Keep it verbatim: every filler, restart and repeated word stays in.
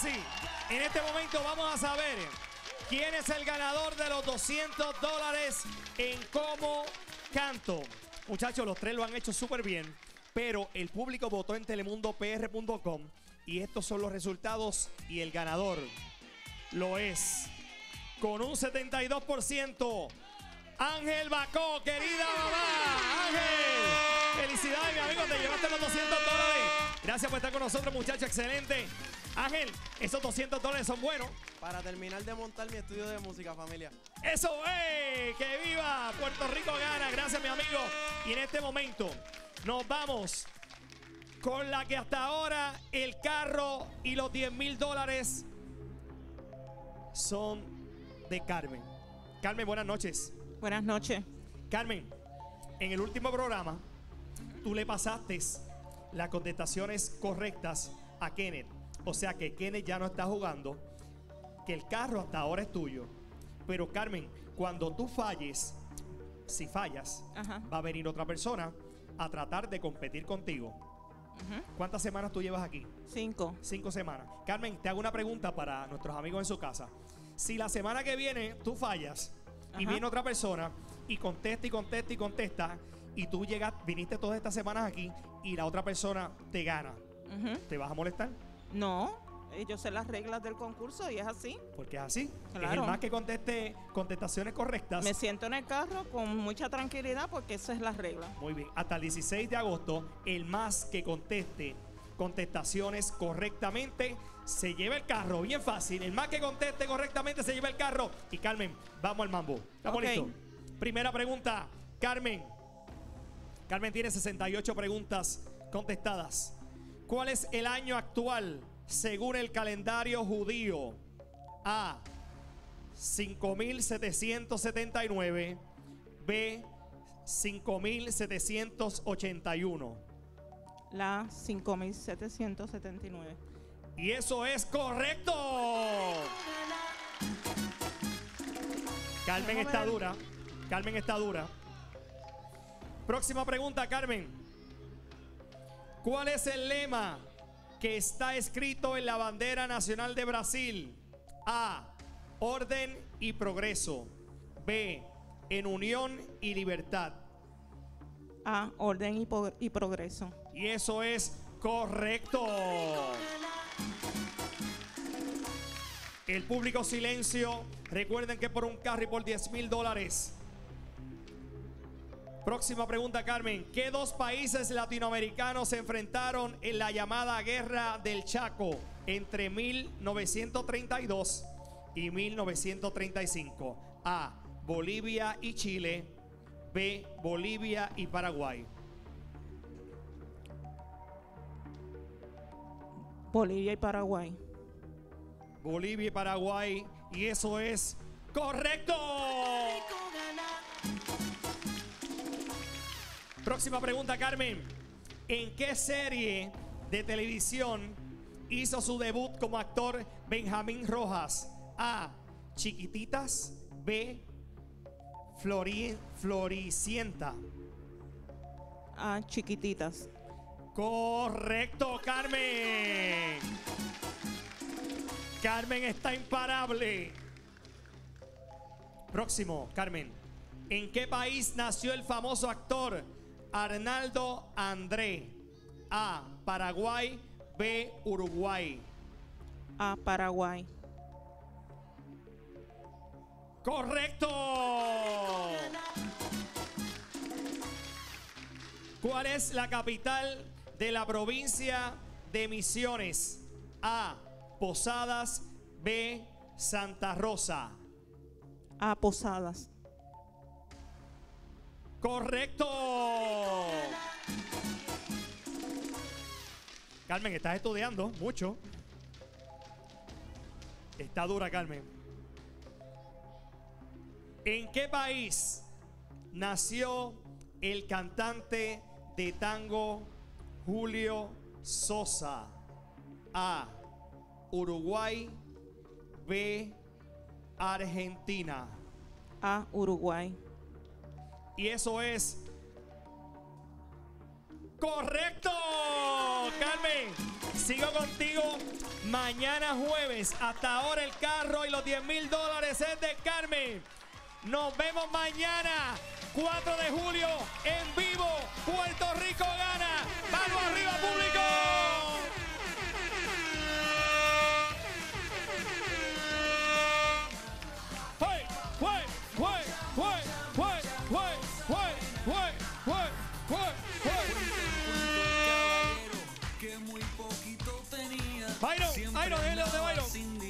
sí, en este momento vamos a saber quién es el ganador de los doscientos dólares en Como Canto. Muchachos, los tres lo han hecho súper bien, pero el público votó en Telemundo P R punto com y estos son los resultados y el ganador lo es, con un setenta y dos por ciento, Ángel Bacó, querida mamá. Ángel, felicidades, mi amigo, te llevaste los doscientos dólares. Gracias por estar con nosotros, muchachos, excelente. Ángel, esos doscientos dólares son buenos para terminar de montar mi estudio de música, familia. ¡Eso es! ¡Que viva! Puerto Rico Gana. Gracias, mi amigo. Y en este momento nos vamos con la que hasta ahora el carro y los diez mil dólares son de Carmen. Carmen, buenas noches. Buenas noches. Carmen, en el último programa tú le pasaste las contestaciones correctas a Kenneth. O sea que Kenneth ya no está jugando, que el carro hasta ahora es tuyo. Pero Carmen, cuando tú falles, si fallas, ajá, va a venir otra persona a tratar de competir contigo. Ajá. ¿Cuántas semanas tú llevas aquí? Cinco. Cinco semanas. Carmen, te hago una pregunta para nuestros amigos en su casa. Si la semana que viene tú fallas, ajá, y viene otra persona y contesta y contesta y contesta, y tú llegas, viniste todas estas semanas aquí y la otra persona te gana, ajá, ¿te vas a molestar? No, yo sé las reglas del concurso y es así. Porque es así. Claro. Es el más que conteste contestaciones correctas. Me siento en el carro con mucha tranquilidad porque esa es la regla. Muy bien. Hasta el dieciséis de agosto, el más que conteste contestaciones correctamente se lleva el carro. Bien fácil. El más que conteste correctamente se lleva el carro. Y Carmen, vamos al mambo. ¿Estamos okay, listos? Primera pregunta, Carmen. Carmen tiene sesenta y ocho preguntas contestadas. ¿Cuál es el año actual según el calendario judío? A, cinco mil setecientos setenta y nueve. B, cinco mil setecientos ochenta y uno. La cinco mil setecientos setenta y nueve. Y eso es correcto. Carmen está dura. Carmen está dura. Próxima pregunta, Carmen. ¿Cuál es el lema que está escrito en la bandera nacional de Brasil? A, orden y progreso. B, en unión y libertad. A, orden y, y progreso. Y eso es correcto. El público silencio. Recuerden que por un carro y por diez mil dólares. Próxima pregunta, Carmen. ¿Qué dos países latinoamericanos se enfrentaron en la llamada Guerra del Chaco entre mil novecientos treinta y dos y mil novecientos treinta y cinco? A, Bolivia y Chile. B, Bolivia y Paraguay. Bolivia y Paraguay. Bolivia y Paraguay. Y eso es correcto. Próxima pregunta, Carmen. ¿En qué serie de televisión hizo su debut como actor Benjamín Rojas? A, Chiquititas. B, Flori Floricienta. A, Chiquititas. Correcto, Carmen. Carmen está imparable. Próximo, Carmen. ¿En qué país nació el famoso actor Arnaldo André? A, Paraguay. B, Uruguay. A, Paraguay. ¡Correcto! ¿Cuál es la capital de la provincia de Misiones? A, Posadas. B, Santa Rosa. A, Posadas. ¡Correcto! Carmen, estás estudiando mucho. Está dura, Carmen. ¿En qué país nació el cantante de tango Julio Sosa? A, Uruguay. B, Argentina. A, Uruguay. Y eso es correcto. Bueno, Carmen, sigo contigo mañana jueves. Hasta ahora el carro y los diez mil dólares es de Carmen. Nos vemos mañana, cuatro de julio, en vivo. Puerto Rico gana. ¡Vamos arriba, público! Byron, Byron, es el de Byron.